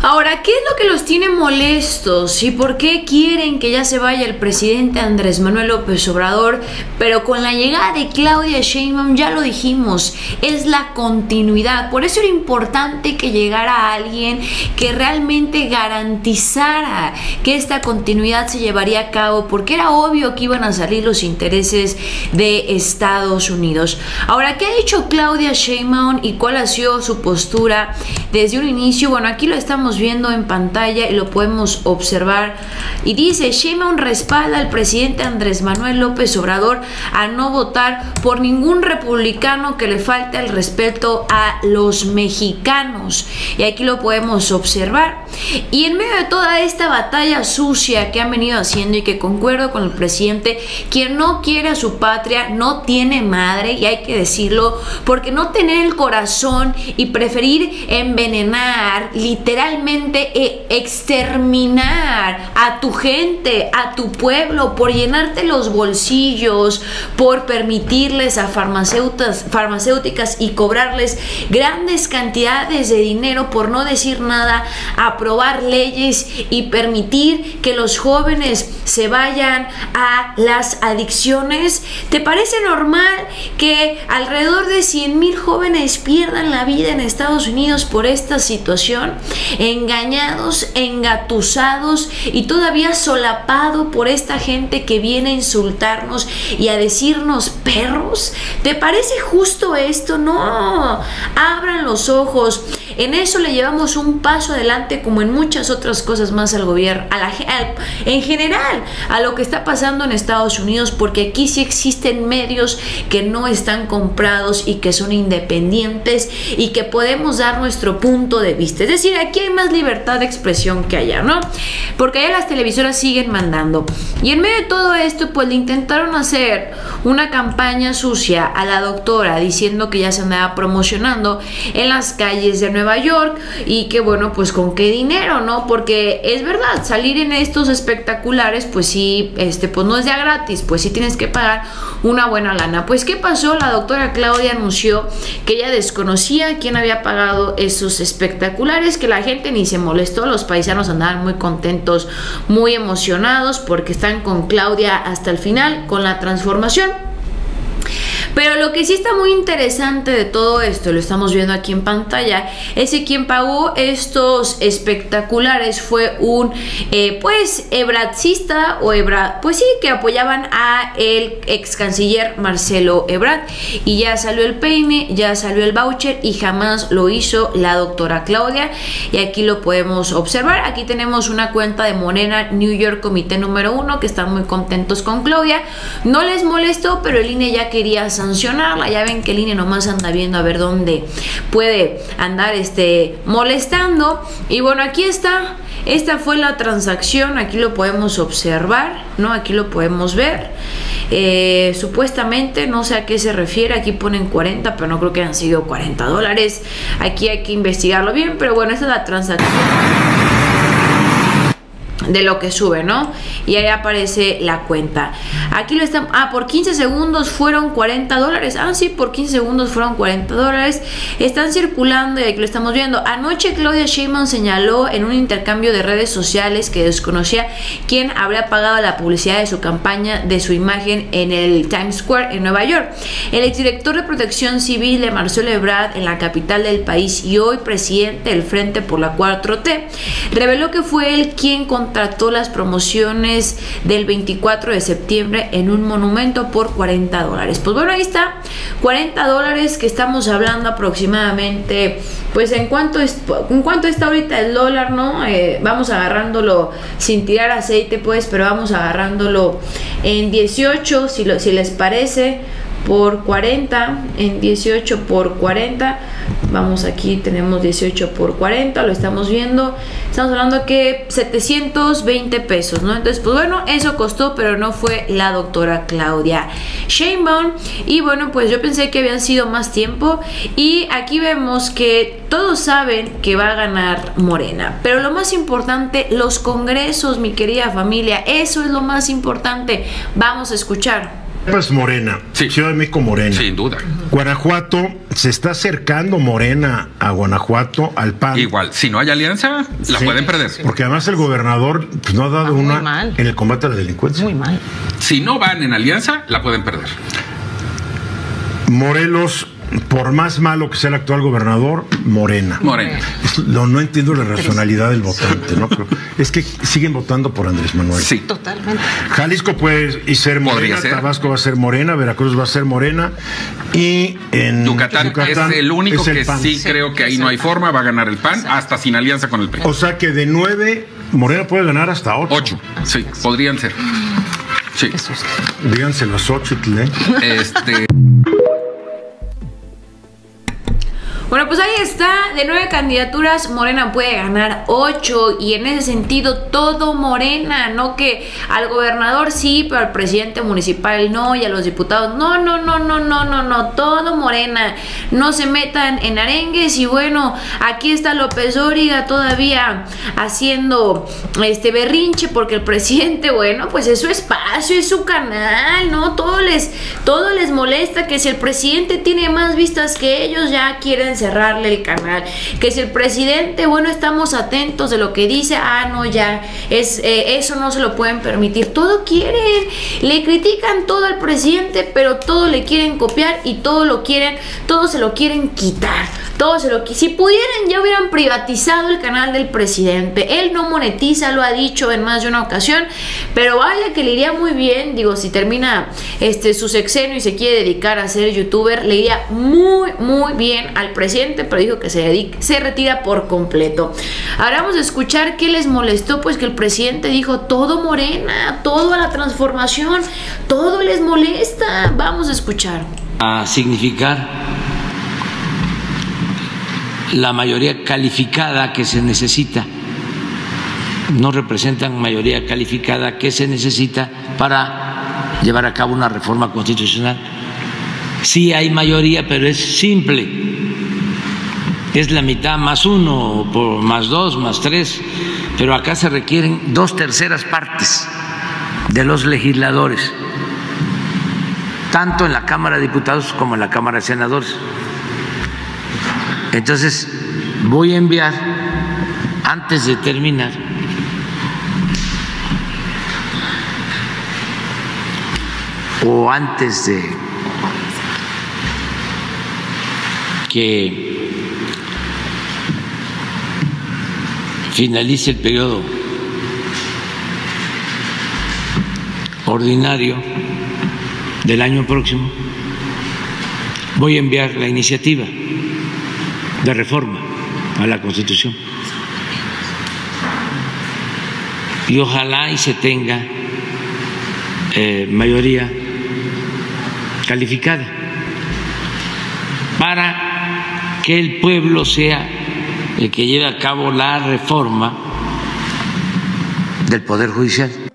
Ahora, ¿qué es lo que los tiene molestos y por qué quieren que ya se vaya el presidente Andrés Manuel López Obrador? Pero con la llegada de Claudia Sheinbaum, ya lo dijimos, es la continuidad. Por eso era importante que llegara alguien que realmente garantizara que esta continuidad se llevaría a cabo, porque era obvio que iban a salir los intereses de Estados Unidos. Ahora, ¿qué ha dicho Claudia Sheinbaum y cuál ha sido su postura desde un inicio? Bueno, aquí lo estamos viendo en pantalla y lo podemos observar, y dice: Sheinbaum respalda al presidente Andrés Manuel López Obrador a no votar por ningún republicano que le falte el respeto a los mexicanos, y aquí lo podemos observar. Y en medio de toda esta batalla sucia que han venido haciendo, y que concuerdo con el presidente, quien no quiere a su patria no tiene madre, y hay que decirlo, porque no tener el corazón y preferir envenenar, literalmente exterminar a tu gente, a tu pueblo, por llenarte los bolsillos, por permitirles a farmacéuticas y cobrarles grandes cantidades de dinero, por no decir nada, aprobar leyes y permitir que los jóvenes se vayan a las adicciones. ¿Te parece normal que alrededor de 100,000 jóvenes pierdan la vida en Estados Unidos por esta situación? Engañados, engatusados y todavía solapado por esta gente que viene a insultarnos y a decirnos perros. ¿Te parece justo esto? No, abran los ojos. En eso le llevamos un paso adelante, como en muchas otras cosas más, al gobierno, en general, a lo que está pasando en Estados Unidos, porque aquí sí existen medios que no están comprados y que son independientes y que podemos dar nuestro punto de vista. Es decir, aquí hay más libertad de expresión que allá, ¿no? Porque allá las televisoras siguen mandando. Y en medio de todo esto, pues le intentaron hacer una campaña sucia a la doctora, diciendo que ya se andaba promocionando en las calles de Nueva York y que, bueno, pues con qué dinero, ¿no? Porque es verdad, salir en estos espectaculares, pues sí, pues no es ya gratis, pues sí tienes que pagar una buena lana. Pues, ¿qué pasó? La doctora Claudia anunció que ella desconocía quién había pagado esos espectaculares, que la gente ni se molestó, los paisanos andaban muy contentos, muy emocionados, porque están con Claudia hasta el final, con la transformación. Pero lo que sí está muy interesante de todo esto, lo estamos viendo aquí en pantalla, es que quien pagó estos espectaculares fue un pues ebrardista o Ebrard, pues sí, que apoyaban a el ex canciller Marcelo Ebrard, y ya salió el peine, ya salió el voucher, y jamás lo hizo la doctora Claudia, y aquí lo podemos observar. Aquí tenemos una cuenta de Morena New York Comité número 1 que están muy contentos con Claudia, no les molestó, pero el INE ya quería sancionarla. Ya ven que el INE nomás anda viendo a ver dónde puede andar molestando. Y bueno, aquí está, esta fue la transacción, aquí lo podemos observar, ¿no? Aquí lo podemos ver. Supuestamente, no sé a qué se refiere, aquí ponen 40, pero no creo que hayan sido $40. Aquí hay que investigarlo bien, pero bueno, esta es la transacción de lo que sube, ¿no? Y ahí aparece la cuenta. Aquí lo están... Ah, por 15 segundos fueron $40. Ah, sí, por 15 segundos fueron $40. Están circulando y aquí lo estamos viendo. Anoche Claudia Sheinbaum señaló en un intercambio de redes sociales que desconocía quién habría pagado la publicidad de su campaña, de su imagen en el Times Square en Nueva York. El exdirector de Protección Civil de Marcelo Ebrard en la capital del país y hoy presidente del Frente por la 4T reveló que fue él quien contrató las promociones del 24 de septiembre en un monumento por $40. Pues bueno, ahí está, $40 que estamos hablando aproximadamente, pues en cuánto está ahorita el dólar, ¿no? Vamos agarrándolo sin tirar aceite, pues, pero vamos agarrándolo en 18, si les parece, por 40, en 18 por 40, vamos, aquí tenemos 18 por 40, lo estamos viendo, estamos hablando que $720, ¿no? Entonces, pues bueno, eso costó, pero no fue la doctora Claudia Sheinbaum. Y bueno, pues yo pensé que habían sido más tiempo, y aquí vemos que todos saben que va a ganar Morena, pero lo más importante, los congresos, mi querida familia, eso es lo más importante. Vamos a escuchar Pues Morena, sí. Ciudad de México, Morena. Sin duda. Guanajuato, se está acercando Morena a Guanajuato, al PAN. Igual, si no hay alianza, la pueden perder. Sí. Porque además el gobernador pues, no ha dado una en el combate a la delincuencia. Muy mal. Si no van en alianza, la pueden perder. Morelos, por más malo que sea el actual gobernador, Morena. Morena. No entiendo la racionalidad del votante, ¿no? Pero es que siguen votando por Andrés Manuel. Sí, totalmente. Jalisco puede ser Morena, Tabasco va a ser Morena, Veracruz va a ser Morena y en Yucatán es el único es el que PAN. Sí, creo que ahí no hay forma, va a ganar el PAN, hasta sin alianza con el PRI. O sea que de 9, Morena puede ganar hasta 8. 8, sí, podrían ser. Sí. Díganse los 8, ¿eh? Bueno, pues ahí está, de 9 candidaturas, Morena puede ganar 8 y en ese sentido todo Morena, no que al gobernador sí, pero al presidente municipal no y a los diputados no, todo Morena, no se metan en arengues y bueno, aquí está López Dóriga todavía haciendo berrinche porque el presidente, bueno, pues es su espacio, es su canal, ¿no? Todo les molesta que si el presidente tiene más vistas que ellos ya quieren cerrarle el canal, que si el presidente, bueno, estamos atentos de lo que dice, no, ya es eso no se lo pueden permitir, todo quieren, le critican todo al presidente, pero todo le quieren copiar y todo lo quieren, todo se lo quieren quitar, si pudieran ya hubieran privatizado el canal del presidente, él no monetiza, lo ha dicho en más de una ocasión, pero vaya que le iría muy bien, digo, si termina su sexenio y se quiere dedicar a ser youtuber, le iría muy bien al presidente, pero dijo que se retira por completo. Ahora vamos a escuchar qué les molestó, pues que el presidente dijo todo Morena, todo a la transformación, todo les molesta. Vamos a escuchar. A significar la mayoría calificada que se necesita. No representan mayoría calificada que se necesita para llevar a cabo una reforma constitucional. Sí hay mayoría, pero es simple. Es la mitad más uno, más dos, más tres, pero acá se requieren 2/3 partes de los legisladores, tanto en la Cámara de Diputados como en la Cámara de Senadores. Entonces, voy a enviar, antes de terminar, o antes de que finalice el periodo ordinario del año próximo, voy a enviar la iniciativa de reforma a la Constitución y ojalá y se tenga mayoría calificada para que el pueblo sea el que lleve a cabo la reforma del Poder Judicial.